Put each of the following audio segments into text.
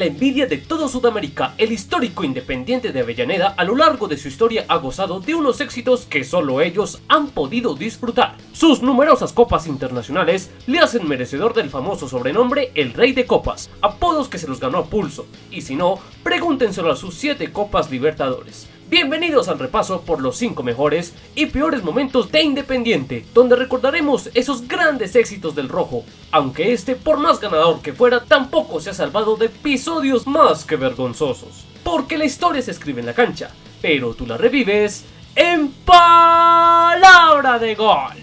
la envidia de toda Sudamérica. El histórico Independiente de Avellaneda a lo largo de su historia ha gozado de unos éxitos que solo ellos han podido disfrutar. Sus numerosas copas internacionales le hacen merecedor del famoso sobrenombre El Rey de Copas, apodos que se los ganó a pulso, y si no, pregúntenselo a sus 7 Copas Libertadores. Bienvenidos al repaso por los 5 mejores y peores momentos de Independiente, donde recordaremos esos grandes éxitos del rojo, aunque este, por más ganador que fuera, tampoco se ha salvado de episodios más que vergonzosos. Porque la historia se escribe en la cancha, pero tú la revives en Palabra de Gol.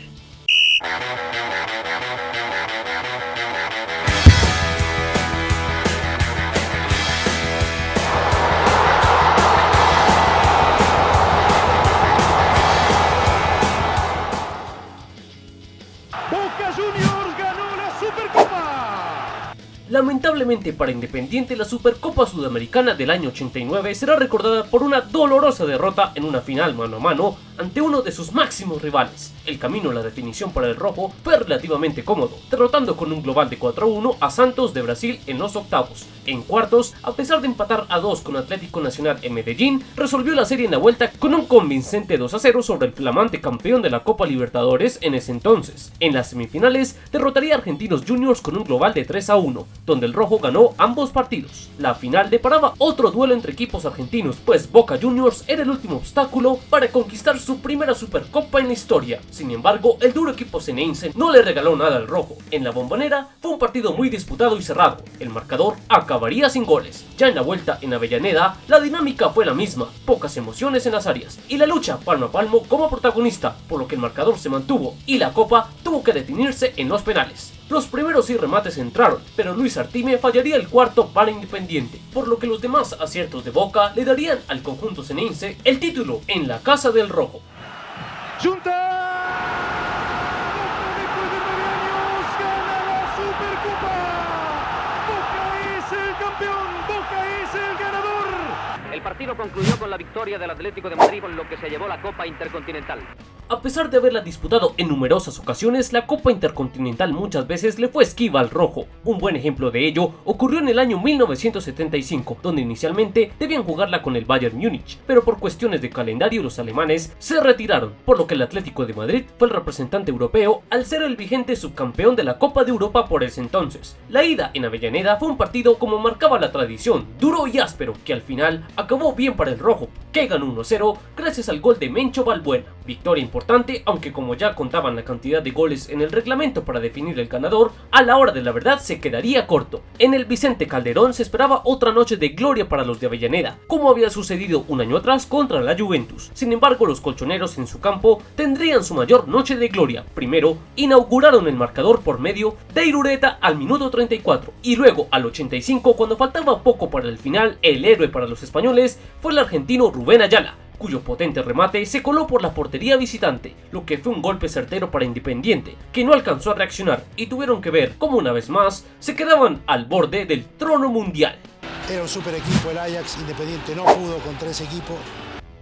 Lamentablemente para Independiente, la Supercopa Sudamericana del año 89 será recordada por una dolorosa derrota en una final mano a mano ante uno de sus máximos rivales. El camino a la definición para el rojo fue relativamente cómodo, derrotando con un global de 4-1 a Santos de Brasil en los octavos. En cuartos, a pesar de empatar a 2 con Atlético Nacional en Medellín, resolvió la serie en la vuelta con un convincente 2-0 sobre el flamante campeón de la Copa Libertadores en ese entonces. En las semifinales, derrotaría a Argentinos Juniors con un global de 3-1, donde el rojo ganó ambos partidos. La final deparaba otro duelo entre equipos argentinos, pues Boca Juniors era el último obstáculo para conquistar su primera Supercopa en la historia. Sin embargo, el duro equipo ceneicense no le regaló nada al rojo. En la Bombonera fue un partido muy disputado y cerrado. El marcador acabaría sin goles. Ya en la vuelta en Avellaneda, la dinámica fue la misma, pocas emociones en las áreas y la lucha palmo a palmo como protagonista, por lo que el marcador se mantuvo y la copa tuvo que detenerse en los penales. Los primeros 6 remates entraron, pero Luis Artime fallaría el cuarto para Independiente, por lo que los demás aciertos de Boca le darían al conjunto ceneicense el título en la casa del rojo. El partido concluyó con la victoria del Atlético de Madrid, con lo que se llevó la Copa Intercontinental. A pesar de haberla disputado en numerosas ocasiones, la Copa Intercontinental muchas veces le fue esquiva al rojo. Un buen ejemplo de ello ocurrió en el año 1975, donde inicialmente debían jugarla con el Bayern Múnich, pero por cuestiones de calendario los alemanes se retiraron, por lo que el Atlético de Madrid fue el representante europeo al ser el vigente subcampeón de la Copa de Europa por ese entonces. La ida en Avellaneda fue un partido como marcaba la tradición, duro y áspero, que al final acabó bien para el rojo, que ganó 1-0 gracias al gol de Mencho Balbuena. Victoria importante, aunque como ya contaban la cantidad de goles en el reglamento para definir el ganador, a la hora de la verdad se quedaría corto. En el Vicente Calderón se esperaba otra noche de gloria para los de Avellaneda, como había sucedido un año atrás contra la Juventus. Sin embargo, los colchoneros en su campo tendrían su mayor noche de gloria. Primero, inauguraron el marcador por medio de Irureta al minuto 34, y luego al 85, cuando faltaba poco para el final, el héroe para los españoles fue el argentino Rubén Ayala, cuyo potente remate se coló por la portería visitante, lo que fue un golpe certero para Independiente, que no alcanzó a reaccionar y tuvieron que ver cómo una vez más se quedaban al borde del trono mundial. Era un super equipo el Ajax, Independiente no pudo contra ese equipo.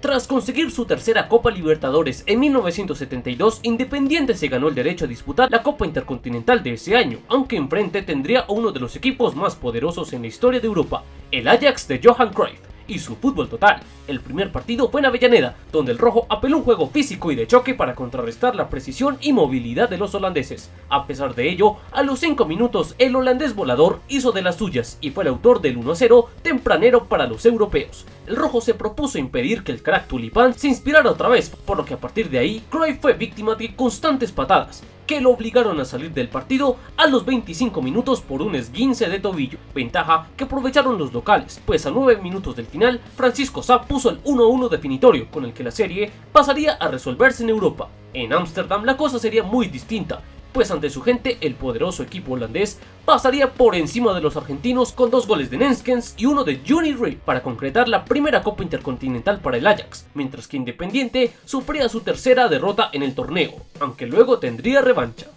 Tras conseguir su tercera Copa Libertadores en 1972, Independiente se ganó el derecho a disputar la Copa Intercontinental de ese año, aunque enfrente tendría a uno de los equipos más poderosos en la historia de Europa, el Ajax de Johan Cruyff y su fútbol total. El primer partido fue en Avellaneda, donde el rojo apeló un juego físico y de choque para contrarrestar la precisión y movilidad de los holandeses. A pesar de ello, a los 5 minutos el holandés volador hizo de las suyas y fue el autor del 1-0 tempranero para los europeos. El rojo se propuso impedir que el crack tulipán se inspirara otra vez, por lo que a partir de ahí Cruyff fue víctima de constantes patadas que lo obligaron a salir del partido a los 25 minutos por un esguince de tobillo, ventaja que aprovecharon los locales, pues a 9 minutos del final Francisco Sá puso el 1-1 definitorio, con el que la serie pasaría a resolverse en Europa. En Ámsterdam la cosa sería muy distinta, pues ante su gente el poderoso equipo holandés pasaría por encima de los argentinos con 2 goles de Nenskens y 1 de Johnny Ree para concretar la primera Copa Intercontinental para el Ajax, mientras que Independiente sufría su tercera derrota en el torneo, aunque luego tendría revancha.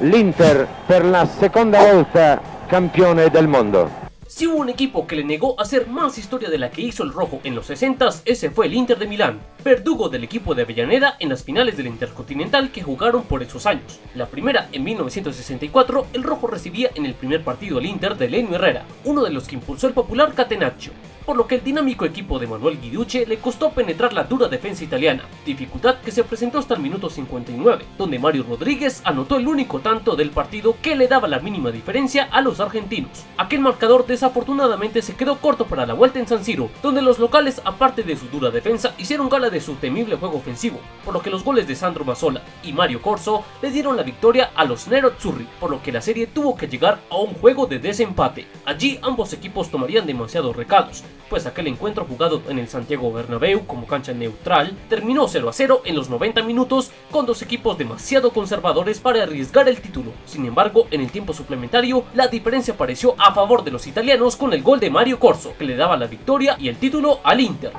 L'Inter per la seconda volta campione del mondo. Si hubo un equipo que le negó hacer más historia de la que hizo el rojo en los 60s, ese fue el Inter de Milán, verdugo del equipo de Avellaneda en las finales del Intercontinental que jugaron por esos años. La primera en 1964, el rojo recibía en el primer partido al Inter de Lenio Herrera, uno de los que impulsó el popular Catenaccio, por lo que el dinámico equipo de Manuel Guiducci le costó penetrar la dura defensa italiana, dificultad que se presentó hasta el minuto 59, donde Mario Rodríguez anotó el único tanto del partido que le daba la mínima diferencia a los argentinos. Aquel marcador desafortunadamente se quedó corto para la vuelta en San Siro, donde los locales, aparte de su dura defensa, hicieron gala de su temible juego ofensivo, por lo que los goles de Sandro Mazzola y Mario Corso le dieron la victoria a los Nerazzurri, por lo que la serie tuvo que llegar a un juego de desempate. Allí ambos equipos tomarían demasiados recados, pues aquel encuentro jugado en el Santiago Bernabéu como cancha neutral terminó 0-0 en los 90 minutos con dos equipos demasiado conservadores para arriesgar el título. Sin embargo, en el tiempo suplementario la diferencia apareció a favor de los italianos con el gol de Mario Corso, que le daba la victoria y el título al Inter.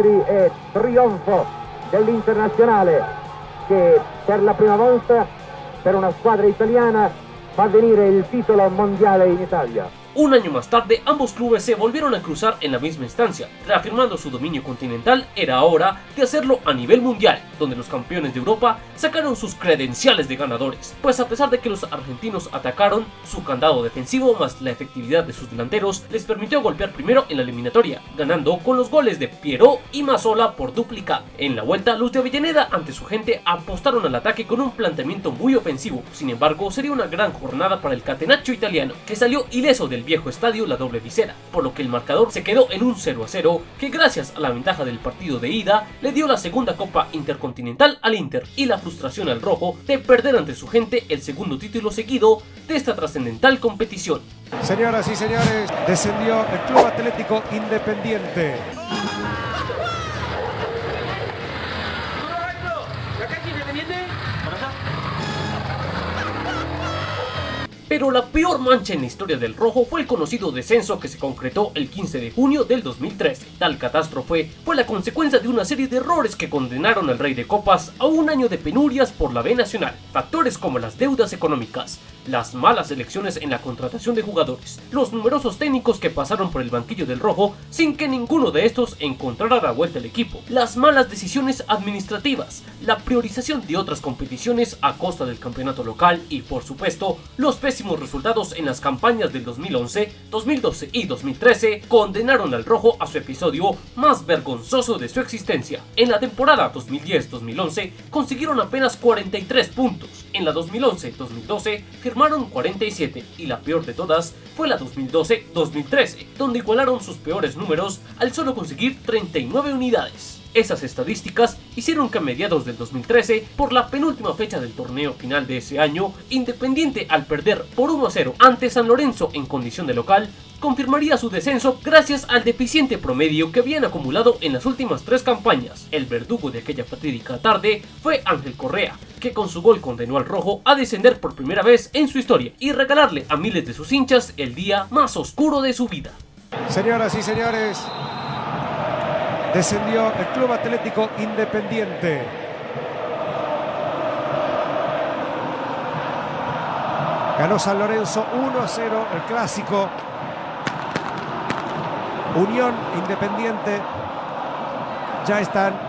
Trionfo del Internazionale, que per la prima volta per una squadra italiana va a venir el título mundial en Italia. Un año más tarde, ambos clubes se volvieron a cruzar en la misma instancia, reafirmando su dominio continental. Era hora de hacerlo a nivel mundial, donde los campeones de Europa sacaron sus credenciales de ganadores, pues a pesar de que los argentinos atacaron, su candado defensivo más la efectividad de sus delanteros les permitió golpear primero en la eliminatoria, ganando con los goles de Pierrot y Mazzola por duplicado. En la vuelta, los de Avellaneda ante su gente apostaron al ataque con un planteamiento muy ofensivo. Sin embargo, sería una gran jornada para el Catenaccio italiano, que salió ileso del viejo estadio La Doble Visera, por lo que el marcador se quedó en un 0-0 que, gracias a la ventaja del partido de ida, le dio la segunda Copa Intercontinental al Inter y la frustración al rojo de perder ante su gente el segundo título seguido de esta trascendental competición. Señoras y señores, descendió el Club Atlético Independiente. Pero la peor mancha en la historia del rojo fue el conocido descenso que se concretó el 15 de junio del 2013. Tal catástrofe fue la consecuencia de una serie de errores que condenaron al Rey de Copas a un año de penurias por la B Nacional. Factores como las deudas económicas, las malas elecciones en la contratación de jugadores, los numerosos técnicos que pasaron por el banquillo del rojo sin que ninguno de estos encontrara la vuelta al equipo, las malas decisiones administrativas, la priorización de otras competiciones a costa del campeonato local y, por supuesto, los pésimos resultados en las campañas del 2011, 2012 y 2013 condenaron al rojo a su episodio más vergonzoso de su existencia. En la temporada 2010-2011 consiguieron apenas 43 puntos, en la 2011-2012 firmaron 47 y la peor de todas fue la 2012-2013, donde igualaron sus peores números al solo conseguir 39 unidades. Esas estadísticas hicieron que a mediados del 2013, por la penúltima fecha del torneo final de ese año, Independiente, al perder por 1-0 ante San Lorenzo en condición de local, confirmaría su descenso gracias al deficiente promedio que habían acumulado en las últimas tres campañas. El verdugo de aquella fatídica tarde fue Ángel Correa, que con su gol condenó al rojo a descender por primera vez en su historia y regalarle a miles de sus hinchas el día más oscuro de su vida. Señoras y señores, descendió el Club Atlético Independiente. Ganó San Lorenzo 1-0 el clásico. Unión Independiente ya están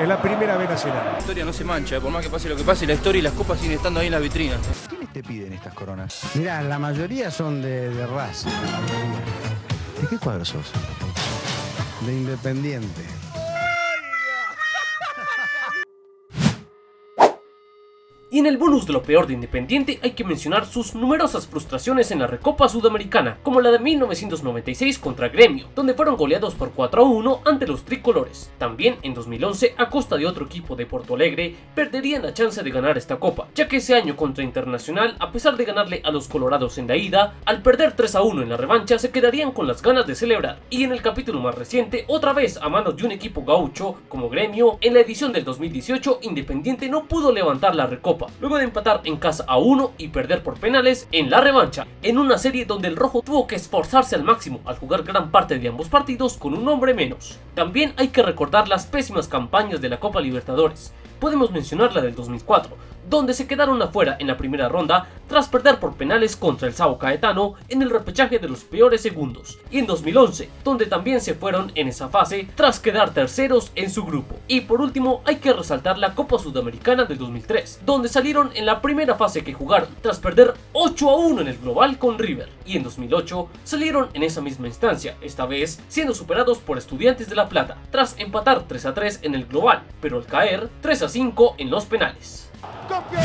en la primera B Nacional. La historia no se mancha, por más que pase lo que pase, la historia y las copas siguen estando ahí en las vitrinas. ¿Quiénes te piden estas coronas? Mirá, la mayoría son de Racing. ¿De qué cuadro sos? De Independiente. Y en el bonus de lo peor de Independiente hay que mencionar sus numerosas frustraciones en la Recopa Sudamericana, como la de 1996 contra Gremio, donde fueron goleados por 4-1 ante los tricolores. También en 2011, a costa de otro equipo de Porto Alegre, perderían la chance de ganar esta copa, ya que ese año contra Internacional, a pesar de ganarle a los colorados en la ida, al perder 3-1 en la revancha se quedarían con las ganas de celebrar. Y en el capítulo más reciente, otra vez a manos de un equipo gaucho como Gremio, en la edición del 2018 Independiente no pudo levantar la Recopa, luego de empatar en casa a 1 y perder por penales en la revancha, en una serie donde el rojo tuvo que esforzarse al máximo al jugar gran parte de ambos partidos con un hombre menos. También hay que recordar las pésimas campañas de la Copa Libertadores. Podemos mencionar la del 2004, donde se quedaron afuera en la primera ronda tras perder por penales contra el Sao Caetano en el repechaje de los peores segundos, y en 2011, donde también se fueron en esa fase tras quedar terceros en su grupo. Y por último hay que resaltar la Copa Sudamericana del 2003, donde salieron en la primera fase que jugaron tras perder 8-1 en el global con River, y en 2008 salieron en esa misma instancia, esta vez siendo superados por Estudiantes de La Plata tras empatar 3-3 en el global, pero al caer 3-5 en los penales.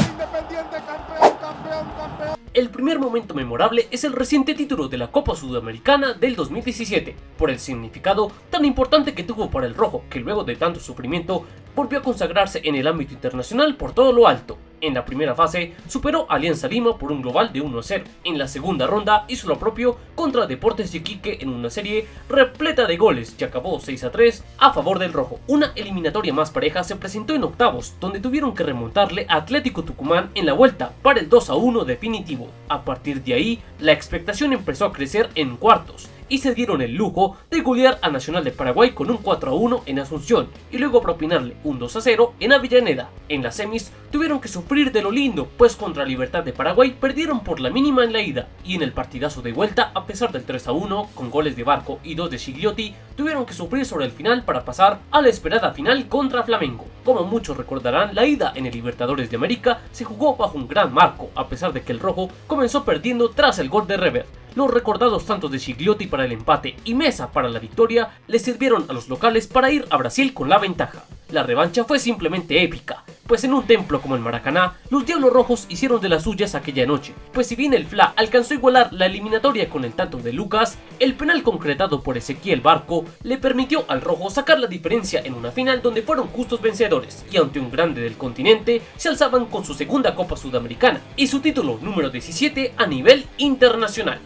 Independiente, campeón, campeón, campeón. El primer momento memorable es el reciente título de la Copa Sudamericana del 2017, por el significado tan importante que tuvo para el rojo, que luego de tanto sufrimiento volvió a consagrarse en el ámbito internacional por todo lo alto. En la primera fase superó a Alianza Lima por un global de 1-0. En la segunda ronda hizo lo propio contra Deportes de Iquique en una serie repleta de goles que acabó 6-3 a favor del rojo. Una eliminatoria más pareja se presentó en octavos, donde tuvieron que remontarle a Atlético Tucumán en la vuelta para el 2-1 definitivo. A partir de ahí, la expectación empezó a crecer en cuartos y se dieron el lujo de golear a Nacional de Paraguay con un 4-1 en Asunción y luego propinarle un 2-0 en Avellaneda. En las semis tuvieron que sufrir de lo lindo, pues contra Libertad de Paraguay perdieron por la mínima en la ida, y en el partidazo de vuelta, a pesar del 3-1 con goles de Barco y 2 de Gigliotti, tuvieron que sufrir sobre el final para pasar a la esperada final contra Flamengo. Como muchos recordarán, la ida en el Libertadores de América se jugó bajo un gran marco, a pesar de que el rojo comenzó perdiendo tras el gol de River. Los recordados tantos de Gigliotti para el empate y Mesa para la victoria le sirvieron a los locales para ir a Brasil con la ventaja. La revancha fue simplemente épica, pues en un templo como el Maracaná, los Diablos Rojos hicieron de las suyas aquella noche, pues si bien el FLA alcanzó a igualar la eliminatoria con el tanto de Lucas, el penal concretado por Ezequiel Barco le permitió al rojo sacar la diferencia en una final donde fueron justos vencedores, y ante un grande del continente se alzaban con su segunda Copa Sudamericana y su título número 17 a nivel internacional.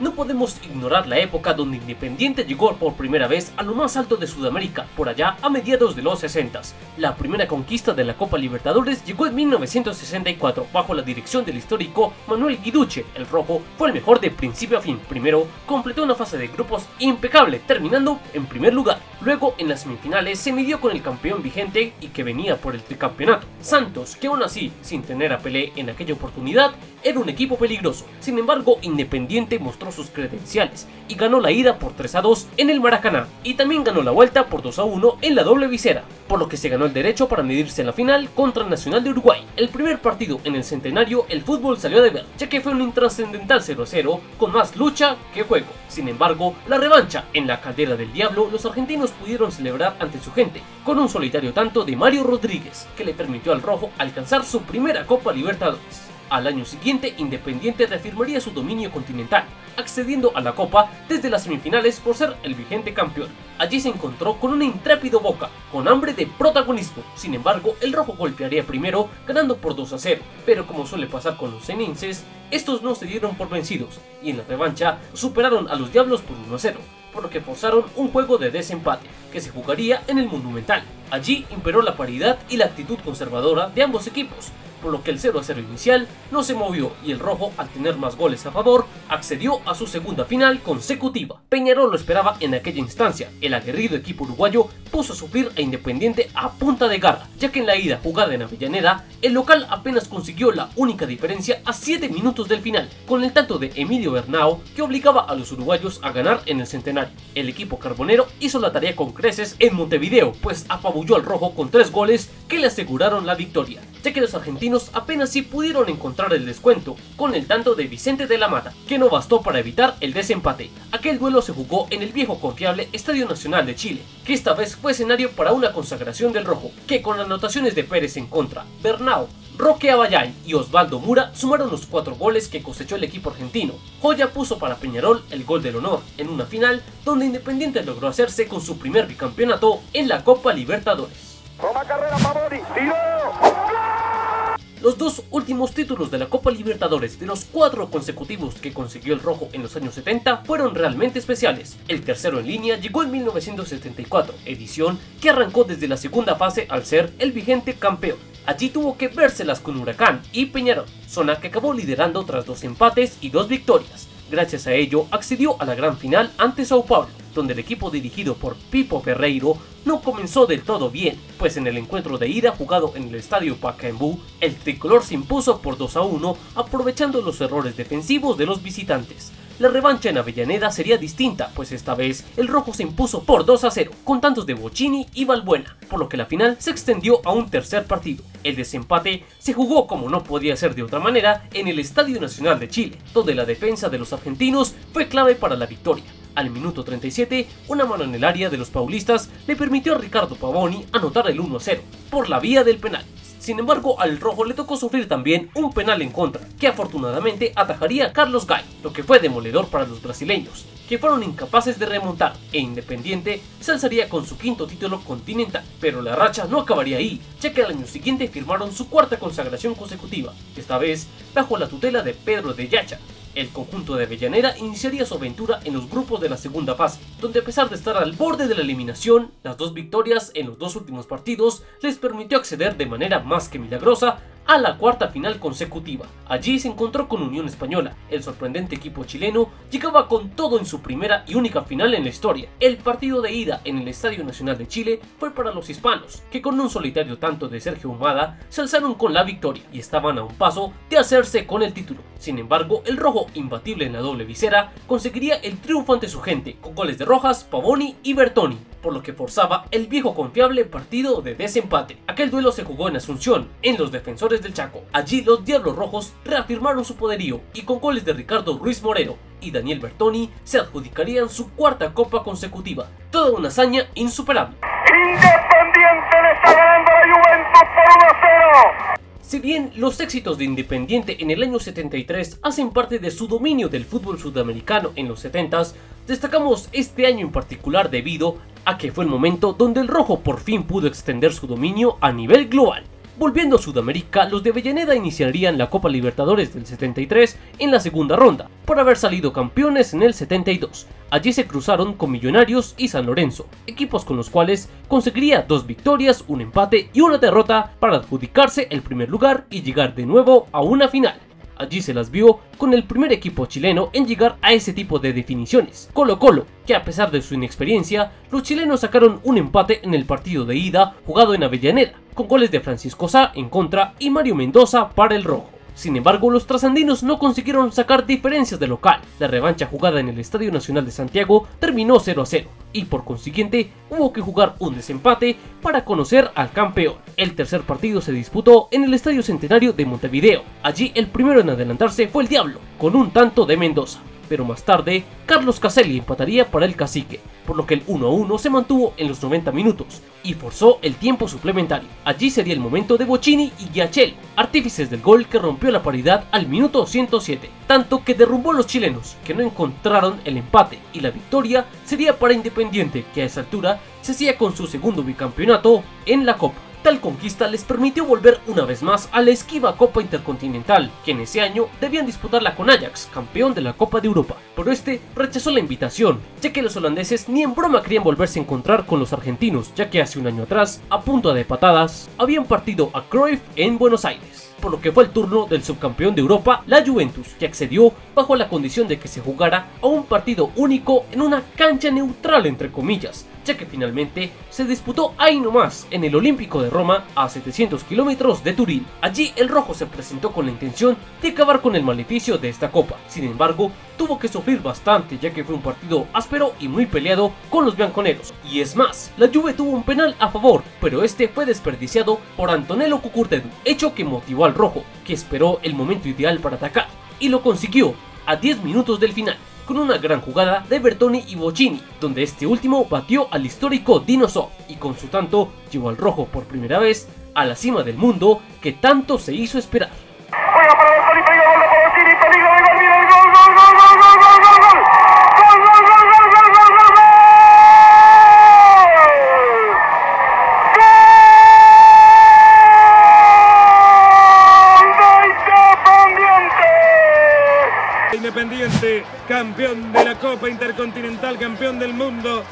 No podemos ignorar la época donde Independiente llegó por primera vez a lo más alto de Sudamérica, por allá a mediados de los 60s. La primera conquista de la Copa Libertadores llegó en 1964 bajo la dirección del histórico Manuel Guiduche. El rojo fue el mejor de principio a fin. Primero completó una fase de grupos impecable, terminando en primer lugar. Luego en las semifinales se midió con el campeón vigente y que venía por el tricampeonato, Santos, que aún así, sin tener a Pelé en aquella oportunidad, era un equipo peligroso. Sin embargo, Independiente mostró sus credenciales y ganó la ida por 3-2 en el Maracaná, y también ganó la vuelta por 2-1 en la doble visera, por lo que se ganó el derecho para medirse en la final contra Nacional de Uruguay. El primer partido en el Centenario, el fútbol salió a deber, ya que fue un intrascendental 0-0 con más lucha que juego. Sin embargo, la revancha en la Caldera del Diablo, los argentinos pudieron celebrar ante su gente con un solitario tanto de Mario Rodríguez, que le permitió al rojo alcanzar su primera Copa Libertadores. Al año siguiente, Independiente reafirmaría su dominio continental, accediendo a la Copa desde las semifinales por ser el vigente campeón. Allí se encontró con un intrépido Boca, con hambre de protagonismo. Sin embargo, el rojo golpearía primero, ganando por 2-0, pero como suele pasar con los ceninses, estos no se dieron por vencidos, y en la revancha superaron a los Diablos por 1-0, por lo que forzaron un juego de desempate, que se jugaría en el Monumental. Allí imperó la paridad y la actitud conservadora de ambos equipos, por lo que el 0-0 inicial no se movió y el rojo, al tener más goles a favor, accedió a su segunda final consecutiva. Peñarol lo esperaba en aquella instancia. El aguerrido equipo uruguayo puso a sufrir a Independiente a punta de garra, ya que en la ida jugada en Avellaneda, el local apenas consiguió la única diferencia a 7 minutos del final, con el tanto de Emilio Bernau que obligaba a los uruguayos a ganar en el Centenario. El equipo carbonero hizo la tarea con creces en Montevideo, pues apabulló al rojo con 3 goles que le aseguraron la victoria, ya que los argentinos apenas sí pudieron encontrar el descuento con el tanto de Vicente de la Mata, que no bastó para evitar el desempate. Aquel duelo se jugó en el viejo confiable Estadio Nacional de Chile, que esta vez fue escenario para una consagración del rojo, que con anotaciones de Pérez en contra, Bernau, Roque Abayán y Osvaldo Mura sumaron los 4 goles que cosechó el equipo argentino. Joya puso para Peñarol el gol del honor en una final donde Independiente logró hacerse con su primer bicampeonato en la Copa Libertadores. Toma carrera, Pavoni, tiró. Los dos últimos títulos de la Copa Libertadores de los 4 consecutivos que consiguió el rojo en los años 70 fueron realmente especiales. El tercero en línea llegó en 1974, edición que arrancó desde la segunda fase al ser el vigente campeón. Allí tuvo que vérselas con Huracán y Peñarol, zona que acabó liderando tras 2 empates y 2 victorias. Gracias a ello accedió a la gran final ante Sao Paulo. donde el equipo dirigido por Pipo Ferreiro no comenzó del todo bien, pues en el encuentro de ida jugado en el estadio Pacaembu, el tricolor se impuso por 2-1 aprovechando los errores defensivos de los visitantes. La revancha en Avellaneda sería distinta, pues esta vez el rojo se impuso por 2-0 con tantos de Bochini y Balbuena, por lo que la final se extendió a un tercer partido. El desempate se jugó como no podía ser de otra manera en el Estadio Nacional de Chile, donde la defensa de los argentinos fue clave para la victoria. Al minuto 37, una mano en el área de los paulistas le permitió a Ricardo Pavoni anotar el 1-0 por la vía del penal. Sin embargo, al rojo le tocó sufrir también un penal en contra, que afortunadamente atajaría a Carlos Gay, lo que fue demoledor para los brasileños, que fueron incapaces de remontar, e Independiente se alzaría con su quinto título continental. Pero la racha no acabaría ahí, ya que al año siguiente firmaron su cuarta consagración consecutiva, esta vez bajo la tutela de Pedro de Yacha. El conjunto de Avellaneda iniciaría su aventura en los grupos de la segunda fase, donde a pesar de estar al borde de la eliminación, las dos victorias en los dos últimos partidos les permitió acceder de manera más que milagrosa a la cuarta final consecutiva. Allí se encontró con Unión Española. El sorprendente equipo chileno llegaba con todo en su primera y única final en la historia. El partido de ida en el Estadio Nacional de Chile fue para los hispanos, que con un solitario tanto de Sergio Humada se alzaron con la victoria y estaban a un paso de hacerse con el título. Sin embargo, el rojo, imbatible en la doble visera, conseguiría el triunfo ante su gente con goles de Rojas, Pavoni y Bertoni, por lo que forzaba el viejo confiable partido de desempate. Aquel duelo se jugó en Asunción, en los Defensores del Chaco. Allí los Diablos Rojos reafirmaron su poderío y con goles de Ricardo Ruiz Moreno y Daniel Bertoni se adjudicarían su cuarta copa consecutiva. Toda una hazaña insuperable. Independiente le está ganando a la Juventus por 1-0. Si bien los éxitos de Independiente en el año 73 hacen parte de su dominio del fútbol sudamericano en los 70s, destacamos este año en particular debido a que fue el momento donde el rojo por fin pudo extender su dominio a nivel global. Volviendo a Sudamérica, los de Avellaneda iniciarían la Copa Libertadores del 73 en la segunda ronda, por haber salido campeones en el 72. Allí se cruzaron con Millonarios y San Lorenzo, equipos con los cuales conseguiría 2 victorias, un empate y una derrota para adjudicarse el primer lugar y llegar de nuevo a una final. Allí se las vio con el primer equipo chileno en llegar a ese tipo de definiciones, Colo-Colo, que a pesar de su inexperiencia, los chilenos sacaron un empate en el partido de ida jugado en Avellaneda, con goles de Francisco Sá en contra y Mario Mendoza para el rojo. Sin embargo, los trasandinos no consiguieron sacar diferencias de local. La revancha jugada en el Estadio Nacional de Santiago terminó 0-0 y por consiguiente hubo que jugar un desempate para conocer al campeón. El tercer partido se disputó en el Estadio Centenario de Montevideo. Allí el primero en adelantarse fue el Diablo, con un tanto de Mendoza. Pero más tarde, Carlos Caselli empataría para el Cacique, por lo que el 1-1 se mantuvo en los 90 minutos y forzó el tiempo suplementario. Allí sería el momento de Bochini y Giachel, artífices del gol que rompió la paridad al minuto 107, tanto que derrumbó a los chilenos, que no encontraron el empate, y la victoria sería para Independiente, que a esa altura se hacía con su segundo bicampeonato en la Copa. Tal conquista les permitió volver una vez más a la esquiva Copa Intercontinental, que en ese año debían disputarla con Ajax, campeón de la Copa de Europa, pero este rechazó la invitación, ya que los holandeses ni en broma querían volverse a encontrar con los argentinos, ya que hace un año atrás, a punta de patadas, habían partido a Cruyff en Buenos Aires. Por lo que fue el turno del subcampeón de Europa, la Juventus, que accedió bajo la condición de que se jugara a un partido único en una cancha neutral entre comillas, ya que finalmente se disputó ahí nomás en el Olímpico de Roma, a 700 kilómetros de Turín. Allí el rojo se presentó con la intención de acabar con el maleficio de esta copa, sin embargo tuvo que sufrir bastante ya que fue un partido áspero y muy peleado con los bianconeros. Y es más, la Juve tuvo un penal a favor, pero este fue desperdiciado por Antonello Cucurtedú, hecho que motivó al rojo, que esperó el momento ideal para atacar, y lo consiguió a 10 minutos del final, con una gran jugada de Bertoni y Bochini, donde este último batió al histórico Dino Zoff y con su tanto llevó al rojo por primera vez a la cima del mundo que tanto se hizo esperar. Independiente, campeón de la Copa Intercontinental, campeón del mundo.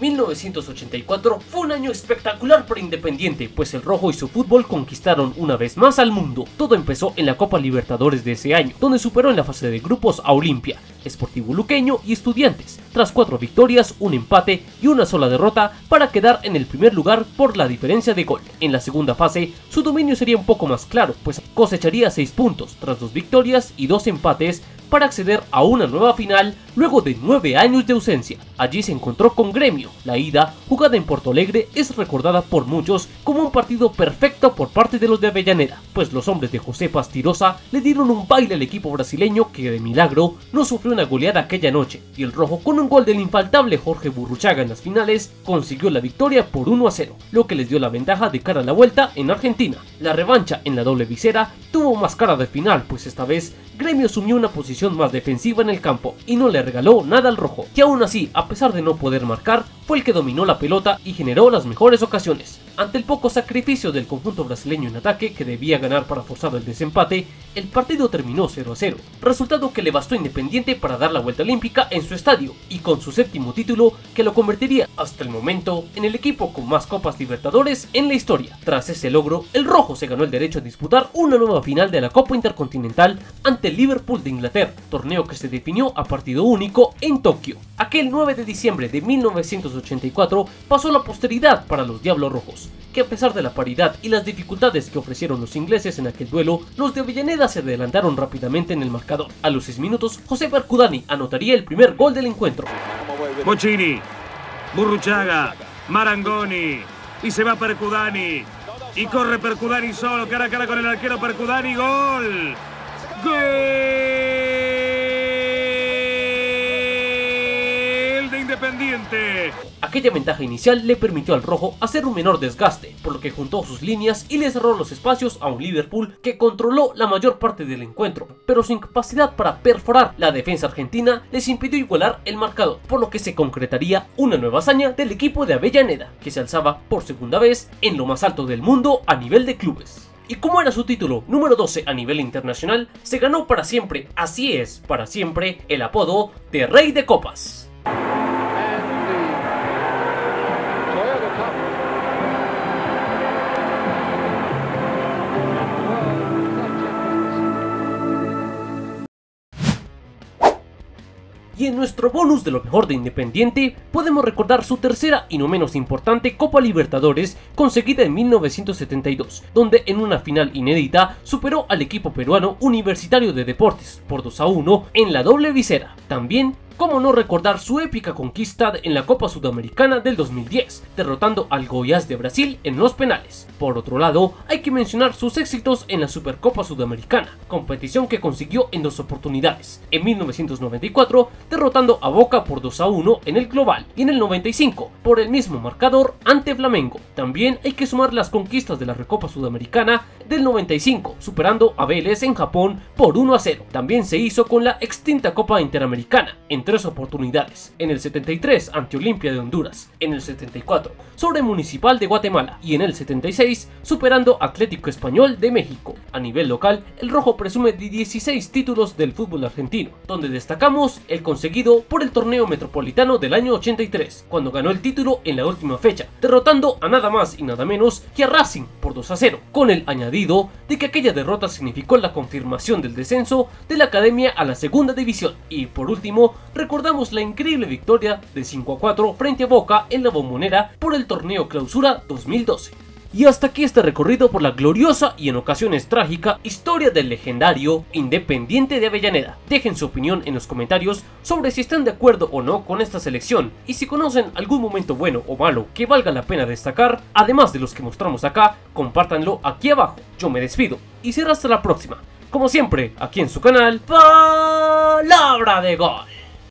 1984 fue un año espectacular para Independiente, pues el rojo y su fútbol conquistaron una vez más al mundo. Todo empezó en la Copa Libertadores de ese año, donde superó en la fase de grupos a Olimpia, Sportivo Luqueño y Estudiantes, tras 4 victorias, un empate y una sola derrota para quedar en el primer lugar por la diferencia de gol. En la segunda fase, su dominio sería un poco más claro, pues cosecharía 6 puntos tras 2 victorias y 2 empates, para acceder a una nueva final luego de 9 años de ausencia. Allí se encontró con Gremio. La ida, jugada en Porto Alegre, es recordada por muchos como un partido perfecto por parte de los de Avellaneda, pues los hombres de José Pastirosa le dieron un baile al equipo brasileño, que de milagro no sufrió una goleada aquella noche, y el rojo, con un gol del infaltable Jorge Burruchaga en las finales, consiguió la victoria por 1-0, lo que les dio la ventaja de cara a la vuelta en Argentina. La revancha en la doble visera tuvo más cara de final, pues esta vez Gremio asumió una posición más defensiva en el campo y no le regaló nada al rojo, que aún así, a pesar de no poder marcar, fue el que dominó la pelota y generó las mejores ocasiones. Ante el poco sacrificio del conjunto brasileño en ataque, que debía ganar para forzar el desempate, el partido terminó 0-0, resultado que le bastó a Independiente para dar la vuelta olímpica en su estadio y con su 7º título, que lo convertiría hasta el momento en el equipo con más Copas Libertadores en la historia. Tras ese logro, el rojo se ganó el derecho a disputar una nueva final de la Copa Intercontinental ante Liverpool de Inglaterra, torneo que se definió a partido único en Tokio. Aquel 9 de diciembre de 1984 pasó la posteridad para los Diablos Rojos, que a pesar de la paridad y las dificultades que ofrecieron los ingleses en aquel duelo, los de Avellaneda se adelantaron rápidamente en el marcador. A los 6 minutos, José Bercudani anotaría el primer gol del encuentro. Bochini, Burruchaga, Marangoni, y se va Bercudani, y corre Bercudani solo, cara a cara con el arquero Bercudani, ¡gol! ¡Gol de Independiente! Aquella ventaja inicial le permitió al rojo hacer un menor desgaste, por lo que juntó sus líneas y le cerró los espacios a un Liverpool que controló la mayor parte del encuentro, pero su incapacidad para perforar la defensa argentina les impidió igualar el marcador, por lo que se concretaría una nueva hazaña del equipo de Avellaneda, que se alzaba por segunda vez en lo más alto del mundo a nivel de clubes. Y como era su título número 12 a nivel internacional, se ganó para siempre, así es, para siempre, el apodo de Rey de Copas. Y en nuestro bonus de lo mejor de Independiente podemos recordar su tercera y no menos importante Copa Libertadores, conseguida en 1972, donde en una final inédita superó al equipo peruano Universitario de Deportes por 2-1 en la doble visera. También, cómo no recordar su épica conquista en la Copa Sudamericana del 2010, derrotando al Goiás de Brasil en los penales. Por otro lado, hay que mencionar sus éxitos en la Supercopa Sudamericana, competición que consiguió en 2 oportunidades, en 1994 derrotando a Boca por 2-1 en el global, y en el 95 por el mismo marcador ante Flamengo. También hay que sumar las conquistas de la Recopa Sudamericana del 95, superando a Vélez en Japón por 1-0. También se hizo con la extinta Copa Interamericana, entre 3 oportunidades, en el 73 ante Olimpia de Honduras, en el 74 sobre Municipal de Guatemala y en el 76 superando Atlético Español de México. A nivel local, el rojo presume de 16 títulos del fútbol argentino, donde destacamos el conseguido por el torneo metropolitano del año 83, cuando ganó el título en la última fecha, derrotando a nada más y nada menos que a Racing por 2-0, con el añadido de que aquella derrota significó la confirmación del descenso de la academia a la segunda división. Y por último, recordamos la increíble victoria de 5-4 frente a Boca en la Bombonera por el torneo Clausura 2012. Y hasta aquí este recorrido por la gloriosa y en ocasiones trágica historia del legendario Independiente de Avellaneda. Dejen su opinión en los comentarios sobre si están de acuerdo o no con esta selección y si conocen algún momento bueno o malo que valga la pena destacar, además de los que mostramos acá, compártanlo aquí abajo. Yo me despido y será hasta la próxima, como siempre, aquí en su canal Palabra de Gol.